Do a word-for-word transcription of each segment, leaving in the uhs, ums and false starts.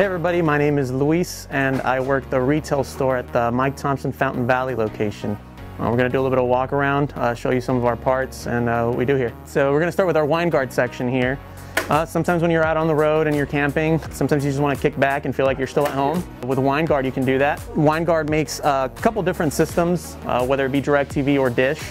Hey everybody, my name is Luis and I work the retail store at the Mike Thompson Fountain Valley location. Uh, we're going to do a little bit of walk around, uh, show you some of our parts and uh, what we do here. So we're going to start with our Winegard section here. Uh, sometimes when you're out on the road and you're camping, sometimes you just want to kick back and feel like you're still at home. With Winegard you can do that. Winegard makes a couple different systems, uh, whether it be Direct T V or DISH.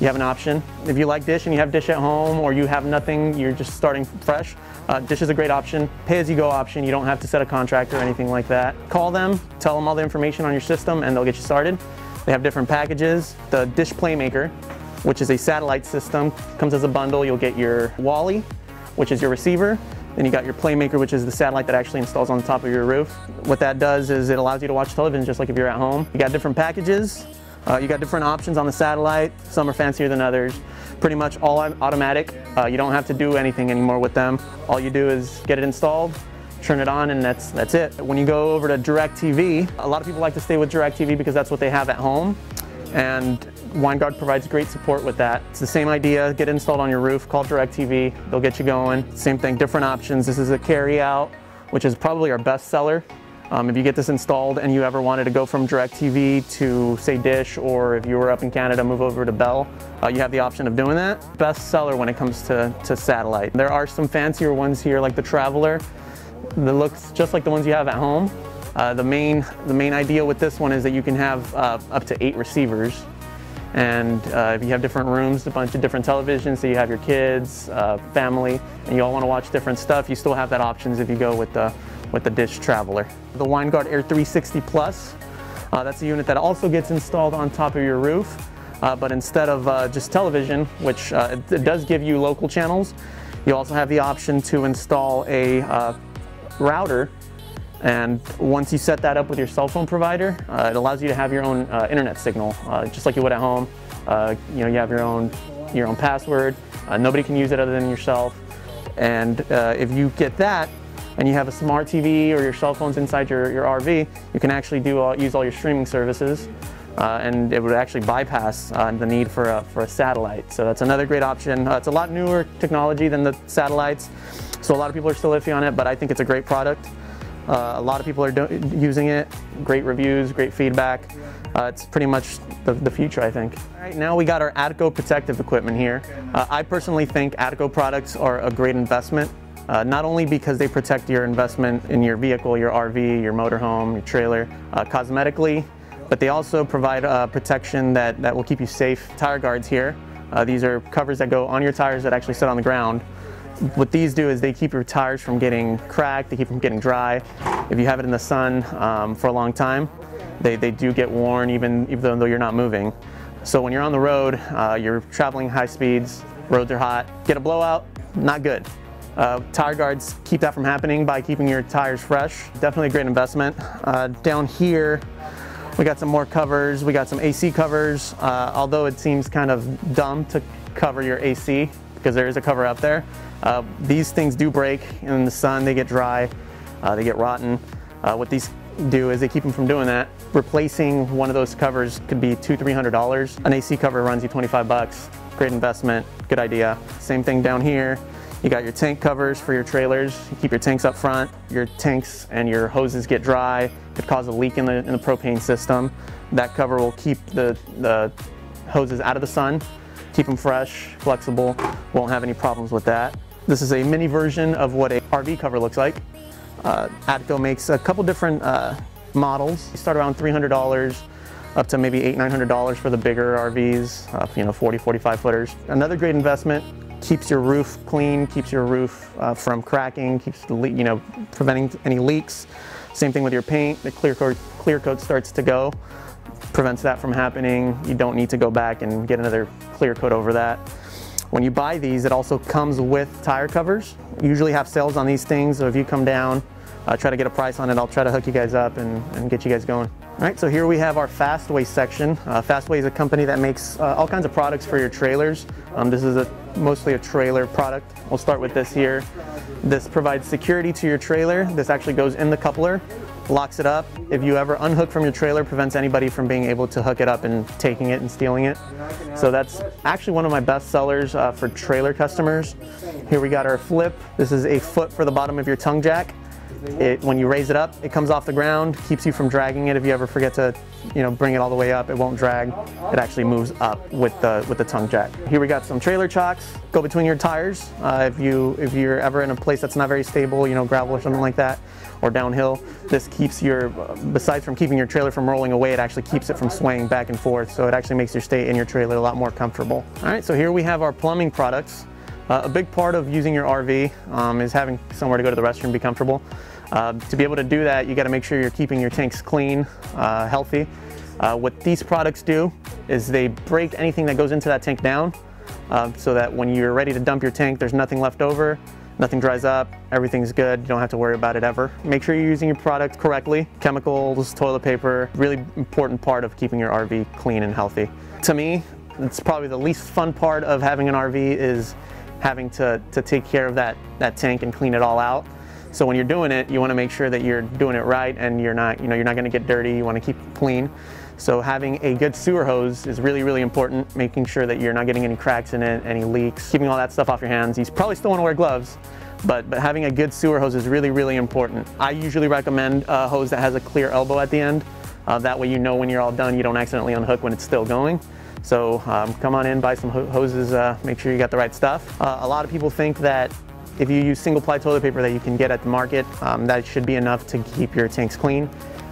You have an option. If you like DISH and you have DISH at home, or you have nothing, you're just starting fresh, uh, DISH is a great option. Pay-as-you-go option, you don't have to set a contract or anything like that. Call them, tell them all the information on your system and they'll get you started. They have different packages. The DISH Playmaker, which is a satellite system, comes as a bundle. You'll get your Wally, which is your receiver. Then you got your Playmaker, which is the satellite that actually installs on the top of your roof. What that does is it allows you to watch television just like if you're at home. You got different packages. Uh, you got different options on the satellite. Some are fancier than others. Pretty much all automatic. Uh, you don't have to do anything anymore with them. All you do is get it installed, turn it on, and that's that's it. When you go over to Direct T V, a lot of people like to stay with Direct T V because that's what they have at home, and Winegard provides great support with that. It's the same idea. Get it installed on your roof. Call Direct T V. They'll get you going. Same thing. Different options. This is a carry out, which is probably our best seller. Um, if you get this installed and you ever wanted to go from DirecTV to, say, DISH, or if you were up in Canada, move over to Bell, uh, you have the option of doing that. Best seller when it comes to, to satellite. There are some fancier ones here, like the Traveler, that looks just like the ones you have at home. Uh, the main the main idea with this one is that you can have uh, up to eight receivers. And uh, if you have different rooms, a bunch of different televisions, so you have your kids, uh, family, and you all want to watch different stuff, you still have that options if you go with the with the DISH Traveler. The Winegard Air three sixty Plus, uh, that's a unit that also gets installed on top of your roof, uh, but instead of uh, just television, which uh, it, it does give you local channels, you also have the option to install a uh, router. And once you set that up with your cell phone provider, uh, it allows you to have your own uh, internet signal, uh, just like you would at home. Uh, you know, you have your own, your own password. Uh, nobody can use it other than yourself. And uh, if you get that, and you have a smart T V or your cell phones inside your, your R V, you can actually do all, use all your streaming services. Uh, and it would actually bypass uh, the need for a, for a satellite. So that's another great option. Uh, it's a lot newer technology than the satellites, so a lot of people are still iffy on it, but I think it's a great product. Uh, a lot of people are do using it, great reviews, great feedback. Uh, it's pretty much the, the future, I think. All right, now we got our Adco protective equipment here. Uh, I personally think Adco products are a great investment, uh, not only because they protect your investment in your vehicle, your R V, your motorhome, your trailer, uh, cosmetically, but they also provide uh, protection that, that will keep you safe. Tire guards here, uh, these are covers that go on your tires that actually sit on the ground. What these do is they keep your tires from getting cracked, they keep them getting dry. If you have it in the sun um, for a long time, they, they do get worn even, even though you're not moving. So when you're on the road, uh, you're traveling high speeds, roads are hot, get a blowout, not good. Uh, tire guards keep that from happening by keeping your tires fresh. Definitely a great investment. Uh, down here, we got some more covers, we got some A C covers, uh, although it seems kind of dumb to cover your A C, because there is a cover up there. Uh, these things do break in the sun, they get dry, uh, they get rotten. Uh, what these do is they keep them from doing that. Replacing one of those covers could be two, three hundred dollars. An A C cover runs you twenty-five bucks. Great investment, good idea. Same thing down here. You got your tank covers for your trailers. You keep your tanks up front. Your tanks and your hoses get dry. Could cause a leak in the, in the propane system. That cover will keep the, the hoses out of the sun. Keep them fresh, flexible, won't have any problems with that. This is a mini version of what a R V cover looks like. Uh, Adco makes a couple different uh, models. You start around three hundred dollars up to maybe eight hundred, nine hundred dollars for the bigger R Vs, uh, you know, forty, forty-five footers. Another great investment, keeps your roof clean, keeps your roof uh, from cracking, keeps the le you know, preventing any leaks. Same thing with your paint, the clear coat, clear coat starts to go. Prevents that from happening. You don't need to go back and get another clear coat over that. When you buy these, it also comes with tire covers. We usually have sales on these things, so if you come down, uh, try to get a price on it, I'll try to hook you guys up and, and get you guys going. All right, so here we have our Fastway section. Uh, Fastway is a company that makes uh, all kinds of products for your trailers. Um, this is a, mostly a trailer product. We'll start with this here. This provides security to your trailer. This actually goes in the coupler. Locks it up. If you ever unhook from your trailer, prevents anybody from being able to hook it up and taking it and stealing it. So that's actually one of my best sellers uh, for trailer customers. Here we got our flip. This is a foot for the bottom of your tongue jack. It, when you raise it up, it comes off the ground, keeps you from dragging it. If you ever forget to, you know, bring it all the way up, it won't drag. It actually moves up with the with the tongue jack. Here we got some trailer chocks. Go between your tires. Uh, if you if you're ever in a place that's not very stable, you know, gravel or something like that, or downhill, this keeps your, besides from keeping your trailer from rolling away, it actually keeps it from swaying back and forth. So it actually makes your stay in your trailer a lot more comfortable. All right, so here we have our plumbing products. Uh, a big part of using your R V um, is having somewhere to go to the restroom, be comfortable. Uh, to be able to do that, you got to make sure you're keeping your tanks clean, uh, healthy. Uh, what these products do is they break anything that goes into that tank down, uh, so that when you're ready to dump your tank, there's nothing left over, nothing dries up, everything's good, you don't have to worry about it ever. Make sure you're using your product correctly. Chemicals, toilet paper, really important part of keeping your R V clean and healthy. To me, it's probably the least fun part of having an R V is having to, to take care of that, that tank and clean it all out. So when you're doing it, you want to make sure that you're doing it right and you're not, you know, you're not going to get dirty, you want to keep it clean. So having a good sewer hose is really, really important, making sure that you're not getting any cracks in it, any leaks, keeping all that stuff off your hands. You probably still want to wear gloves, but, but having a good sewer hose is really, really important. I usually recommend a hose that has a clear elbow at the end. Uh, that way you know when you're all done, you don't accidentally unhook when it's still going. So um, come on in, buy some hoses, uh, make sure you got the right stuff. Uh, a lot of people think that if you use single ply toilet paper that you can get at the market, um, that should be enough to keep your tanks clean.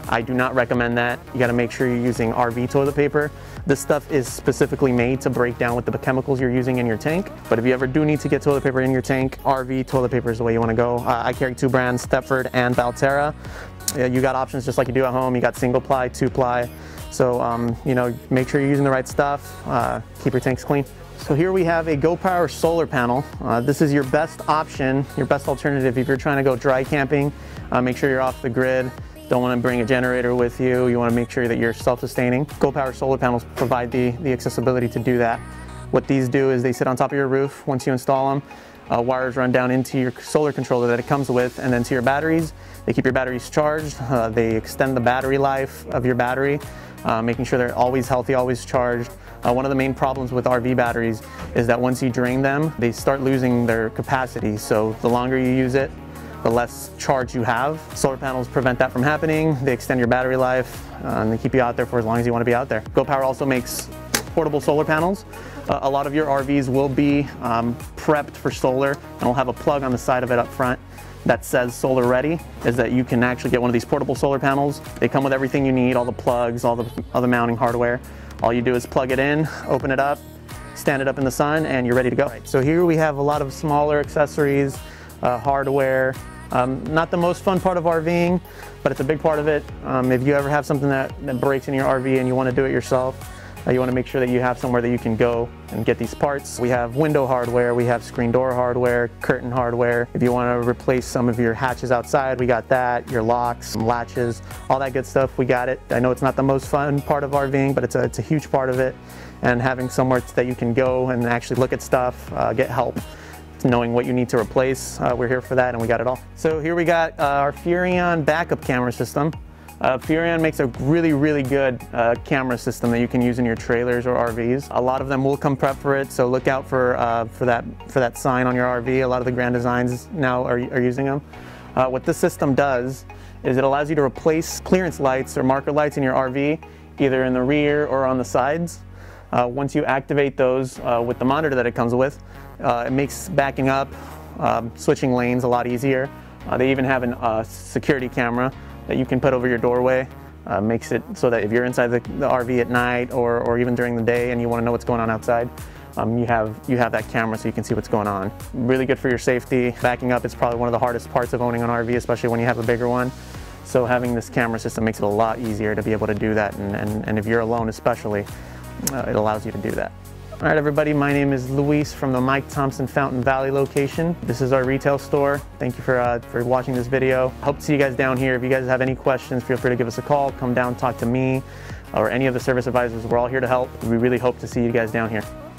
I do not recommend that. You gotta make sure you're using R V toilet paper. This stuff is specifically made to break down with the chemicals you're using in your tank. But if you ever do need to get toilet paper in your tank, R V toilet paper is the way you wanna go. Uh, I carry two brands, Stepford and Valterra. Uh, you got options just like you do at home. You got single ply, two ply. So, um, you know, make sure you're using the right stuff, uh, keep your tanks clean. So here we have a GoPower solar panel. Uh, this is your best option, your best alternative if you're trying to go dry camping. Uh, make sure you're off the grid. Don't want to bring a generator with you. You want to make sure that you're self-sustaining. GoPower solar panels provide the, the accessibility to do that. What these do is they sit on top of your roof. Once you install them, Uh, wires run down into your solar controller that it comes with and then to your batteries. They keep your batteries charged, uh, they extend the battery life of your battery, uh, making sure they're always healthy, always charged. Uh, one of the main problems with R V batteries is that once you drain them, they start losing their capacity. So the longer you use it, the less charge you have. Solar panels prevent that from happening. They extend your battery life, uh, and they keep you out there for as long as you want to be out there. GoPower also makes portable solar panels. Uh, a lot of your R Vs will be um, prepped for solar and will have a plug on the side of it up front that says solar ready, is that you can actually get one of these portable solar panels. They come with everything you need, all the plugs, all the, all the mounting hardware. All you do is plug it in, open it up, stand it up in the sun, and you're ready to go. Right, so here we have a lot of smaller accessories, uh, hardware. Um, not the most fun part of RVing, but it's a big part of it. Um, if you ever have something that, that breaks in your R V and you want to do it yourself, Uh, you want to make sure that you have somewhere that you can go and get these parts. We have window hardware, we have screen door hardware, curtain hardware. If you want to replace some of your hatches outside, we got that. Your locks, latches, all that good stuff, we got it. I know it's not the most fun part of RVing, but it's a, it's a huge part of it. And having somewhere that you can go and actually look at stuff, uh, get help, knowing what you need to replace. Uh, we're here for that and we got it all. So here we got uh, our Furrion backup camera system. Uh, Furrion makes a really, really good uh, camera system that you can use in your trailers or R Vs. A lot of them will come prep for it, so look out for, uh, for, that, for that sign on your R V. A lot of the Grand Designs now are, are using them. Uh, what this system does is it allows you to replace clearance lights or marker lights in your R V, either in the rear or on the sides. Uh, once you activate those uh, with the monitor that it comes with, uh, it makes backing up, um, switching lanes a lot easier. Uh, they even have a uh, security camera that you can put over your doorway. Uh, makes it so that if you're inside the, the R V at night or, or even during the day and you want to know what's going on outside, um, you have you have that camera so you can see what's going on. Really good for your safety. Backing up is probably one of the hardest parts of owning an R V, especially when you have a bigger one. So having this camera system makes it a lot easier to be able to do that, and, and, and if you're alone especially, uh, it allows you to do that. All right, everybody, my name is Luis from the Mike Thompson Fountain Valley location. This is our retail store. Thank you for, uh, for watching this video. Hope to see you guys down here. If you guys have any questions, feel free to give us a call. Come down, talk to me or any of the service advisors. We're all here to help. We really hope to see you guys down here.